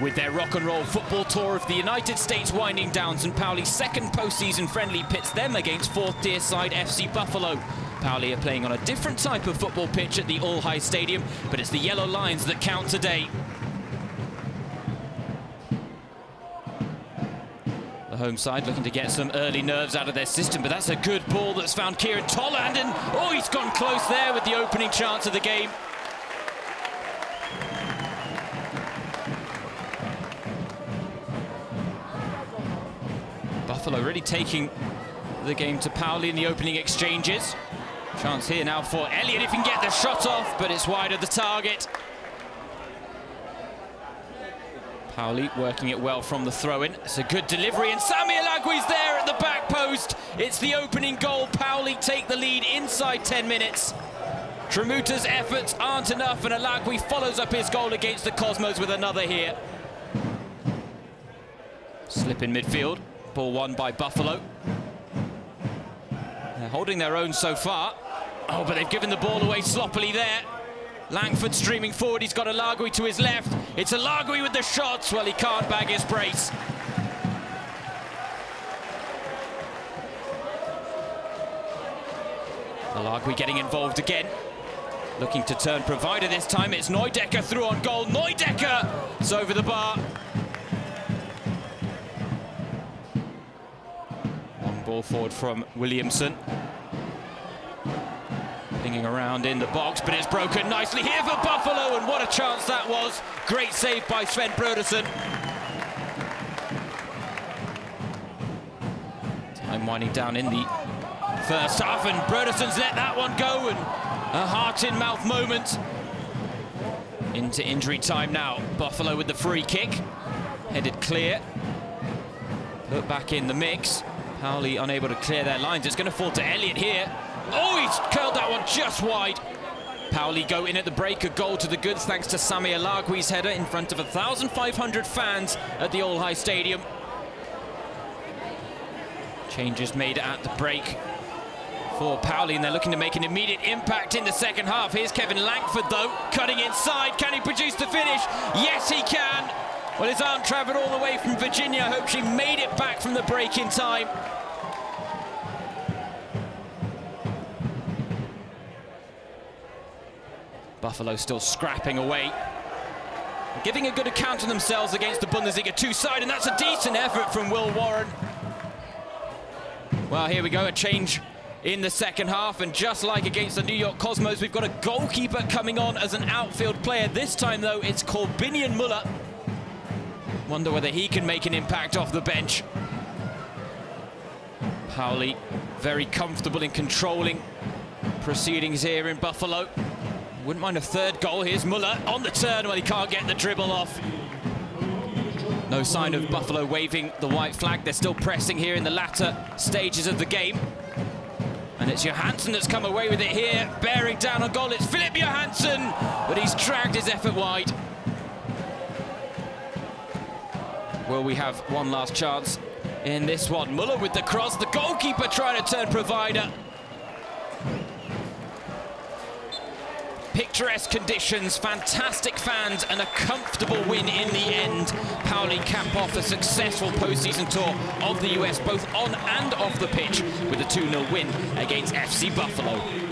with their rock and roll football tour of the United States winding downs, and Pauli's second postseason friendly pits them against fourth-tier side FC Buffalo. Pauli are playing on a different type of football pitch at the All-High Stadium, but it's the yellow lines that count today. The home side looking to get some early nerves out of their system, but that's a good ball that's found Kieran Toland, and oh, he's gone close there with the opening chance of the game. Buffalo really taking the game to Pauli in the opening exchanges. Chance here now for Elliott if he can get the shot off, but it's wide of the target. Pauli working it well from the throw-in. It's a good delivery, and Sami Alagui's there at the back post. It's the opening goal. Pauli take the lead inside 10 minutes. Tremuta's efforts aren't enough, and Alagui follows up his goal against the Cosmos with another here. Slip in midfield. Ball won by Buffalo. They're holding their own so far. Oh, but they've given the ball away sloppily there. Lankford streaming forward. He's got Alagui to his left. It's Alagui with the shots. Well, he can't bag his brace. Alagui getting involved again. Looking to turn provider this time. It's Neudecker through on goal. Neudecker! It's over the bar. Ball forward from Williamson. Flinging around in the box, but it's broken nicely here for Buffalo, and what a chance that was. Great save by Sven Brodersen. Time winding down in the first half, and Brodersen's let that one go, and a heart-in-mouth moment. Into injury time now. Buffalo with the free kick. Headed clear. Look back in the mix. Pauli unable to clear their lines. It's going to fall to Elliott here. Oh, he's curled that one just wide. Pauli go in at the break. A goal to the goods thanks to Sami Alagui's header in front of 1,500 fans at the All-High Stadium. Changes made at the break for Pauli, and they're looking to make an immediate impact in the second half. Here's Kevin Lankford, though, cutting inside. Can he produce the finish? Yes, he can. Well, his aunt travelled all the way from Virginia. I hope she made it back from the break in time. Buffalo still scrapping away. Giving a good account of themselves against the Bundesliga 2 side, and that's a decent effort from Will Warren. Well, here we go, a change in the second half, and just like against the New York Cosmos, we've got a goalkeeper coming on as an outfield player. This time, though, it's Corbinian Muller. Wonder whether he can make an impact off the bench. Pauli very comfortable in controlling proceedings here in Buffalo. Wouldn't mind a third goal. Here's Muller on the turn. Well, he can't get the dribble off. No sign of Buffalo waving the white flag. They're still pressing here in the latter stages of the game. And it's Johansson that's come away with it here, bearing down on goal. It's Philip Johansson, but he's dragged his effort wide. Well, we have one last chance in this one. Muller with the cross, the goalkeeper trying to turn provider. Picturesque conditions, fantastic fans, and a comfortable win in the end. Pauli cap off a successful postseason tour of the US, both on and off the pitch, with a 2-0 win against FC Buffalo.